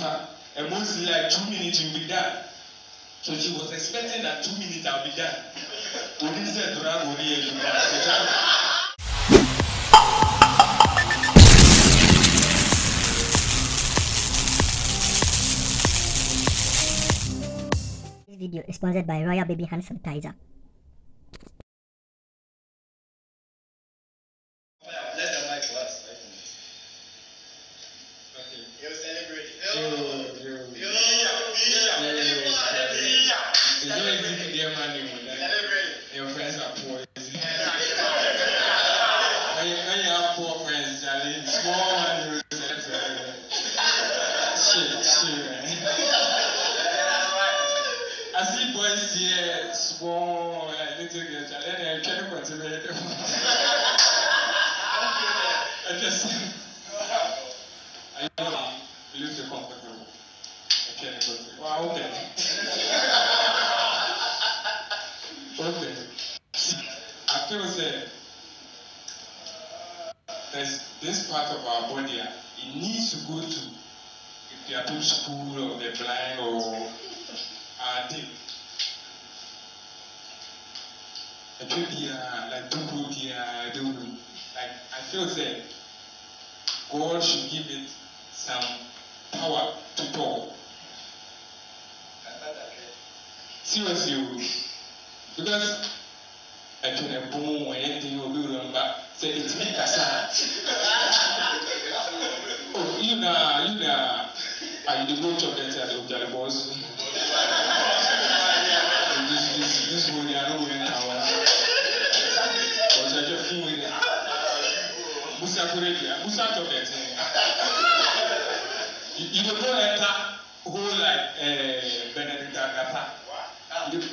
And mostly like 2 minutes you'll be done. So she was expecting that 2 minutes I'll be done. Only said drag only you done. Video is sponsored by Royal Baby Hand Sanitizer. This part of our body, it needs to go to, if they are to school or they're blind or are deaf. I feel that God should give it some power to talk. Seriously, because I feel a boom or anything will be wrong, but say it's me as you know, I did go to the theater of the boss. This one, I don't win our. Because I just feel it. You don't go enter whole like Benedict Agapa.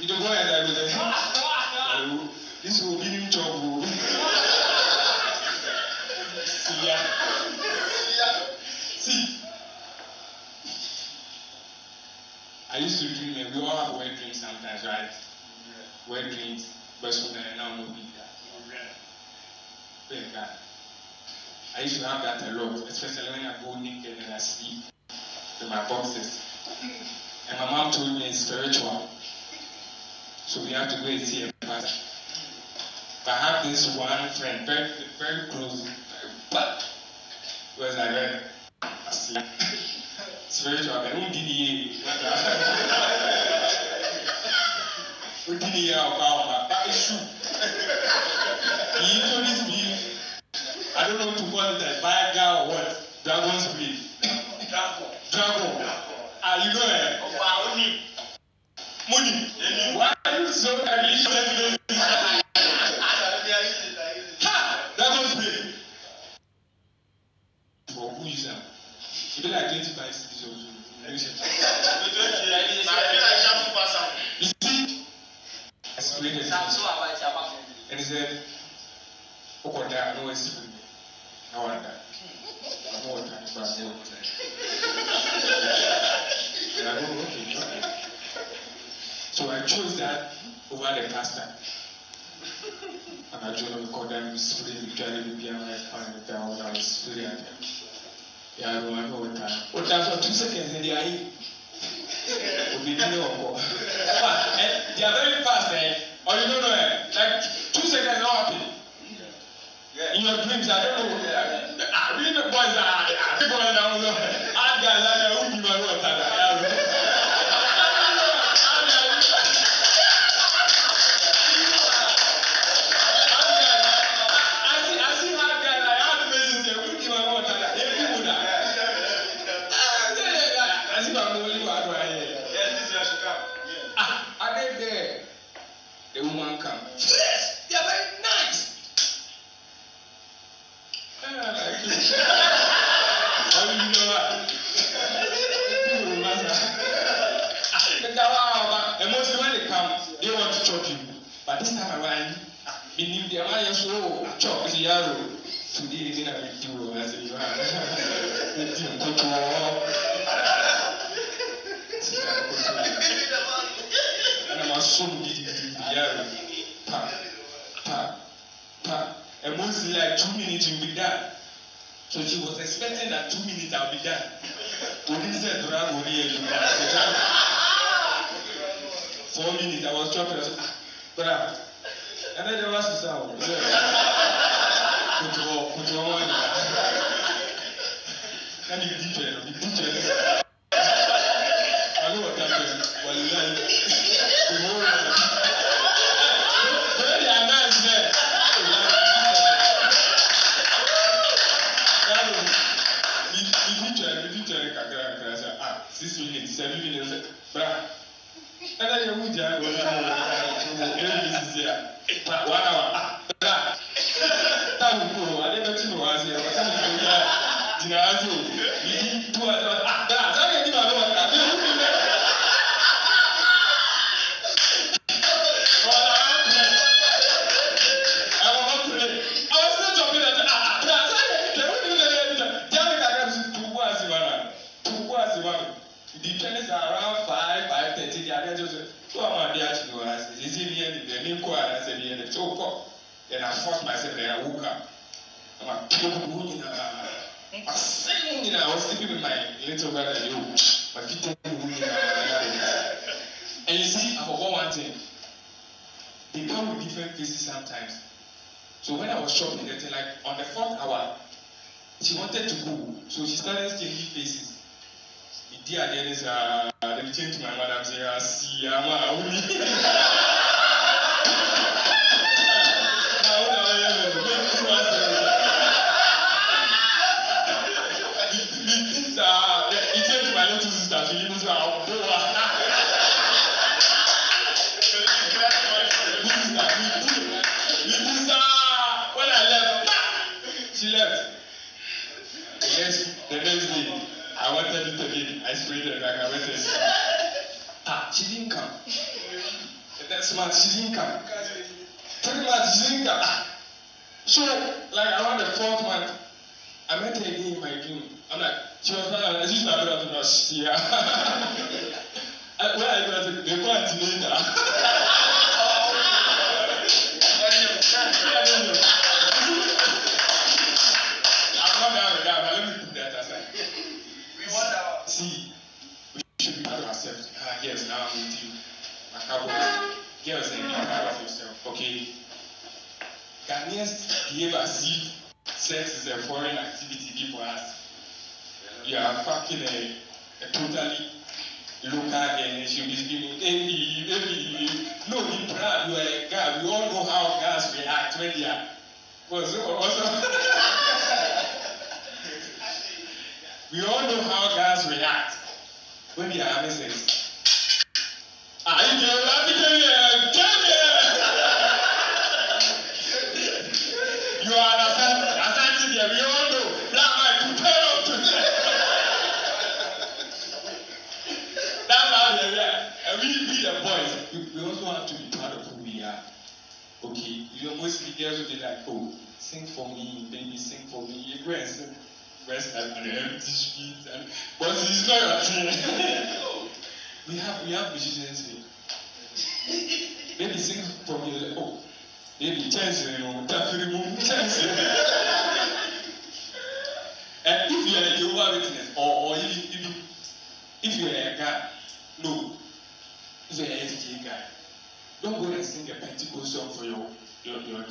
You don't go enter with the. This will give him trouble. See, I used to dream, and we all have wet dreams sometimes, right? Yeah. Wet dreams, but soon I now move in that. I used to have that a lot, especially when I go naked and I sleep in my boxes. And my mom told me it's spiritual, so we have to go and see a pastor. But I have this one friend, very, very close, but it was like that. Spiritual, but who did he? Who did he? That is true. He introduced me, I don't know what to call it, a Viagra or what? Dragon's breed. Dragon. You know it? Money. Why are you so early? Dragon's breed. For who is that? You feel like 25 cities also. You see? I explained it. And he said, oh, I know it's good. I want that. I know what time is passing. And I don't know what you try. So I chose that over the pasta. And I joined the corner and split it. Yeah, I don't know what time. What time for 2 seconds and they are in. They are very fast, eh? Or you don't know, eh? Like 2 seconds not happy. Yeah. In your dreams, I don't know. I read the boys are people and I don't know. I guys are who give my water. And mostly like 2 minutes you'll be done. So she was expecting that 2 minutes I'll be done. 4 minutes, I was chopping. I said, brother. And then the last is out. And you teacher, I know what that is. Well, I and then you would have and I forced myself and I woke up. I'm like, I'm singing, I was sleeping with my little brother, you. My feet are moving. And you see, I forgot one thing. They come with different faces sometimes. So when I was shopping, they like on the 4th hour, she wanted to go. So she started changing faces. Let me change to my mother and say, see, I'm she didn't come. That's why she didn't come. 3 months she didn't come. So, like around the 4th month, I met her again in my dream. I'm like, she was not like, she's not going to rush. Yeah. Where are you going to take? They go and delay that. Yes, now I'm with you. Girls, and be proud of yourself, okay? Ghanaians behave as if sex is a foreign activity for us. You are fucking a totally local and she is giving baby. No, be proud, you are a guy. We all know how girls react when they are. We all know how girls react when they are having sex. I did not you are a here. We all know. That's how we are. And we be the boys. We also have to be proud of who we are. Okay. You know, mostly girls will be like, oh, sing for me, baby, sing for me. You go and sing. Rest and empty streets. But it's not your thing. We have musicians here. Maybe sing for me like, oh, maybe chance, chance. And if you are a Jehovah's Witness or if you are a guy, no, if you are a SJ guy, don't go and sing a Pentecost song for your girl.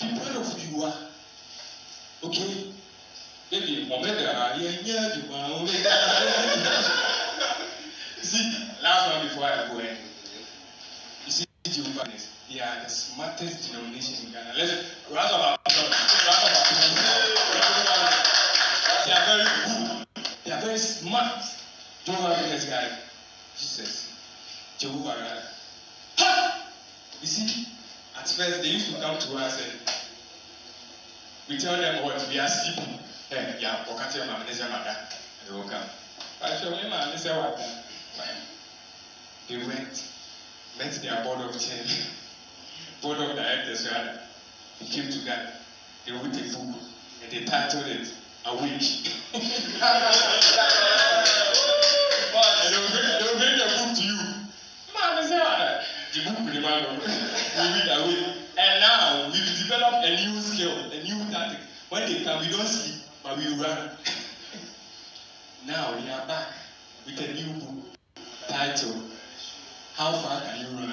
Be proud of who you are. Okay? Maybe see, last one before I go in. You see, Jehovah's, they are the smartest denomination in Ghana. Let's round of applause. They are very good. They are very smart. Jehovah's guy. Jesus. Jehovah. You see, at first they used to come to us and we tell them what we are sleeping. Hey, yeah, we can't tell my manager, they will come. I shall remember, I said, what? They went, met their board of directors rather. They came to Ghana, they wrote a book, and they titled it, Awake. And they will bring the book to you. Man, the book will read away. And now, we've developed a new skill, a new tactic. When they come, we don't sleep, but we run. Now we are back with a new book titled How Far Can You Run?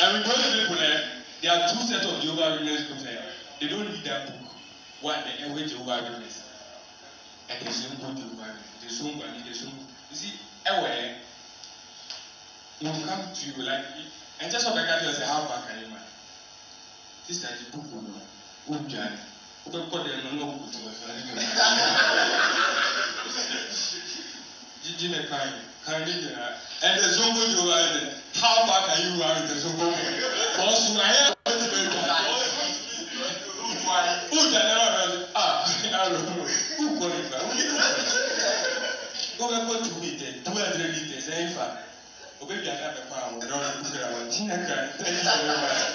I mean, most people there are two sets of Jehovah's Witness groups there. They don't read that book. What the average Jehovah's Witness. And they soon go to Jehovah's Witness. They soon go and they soon. You see, everywhere you come to you like and just what I can do is how far can you run? This is the book on one journey. And the Zongo you are how far can you run with the Zongo? Because I am going to be I don't know.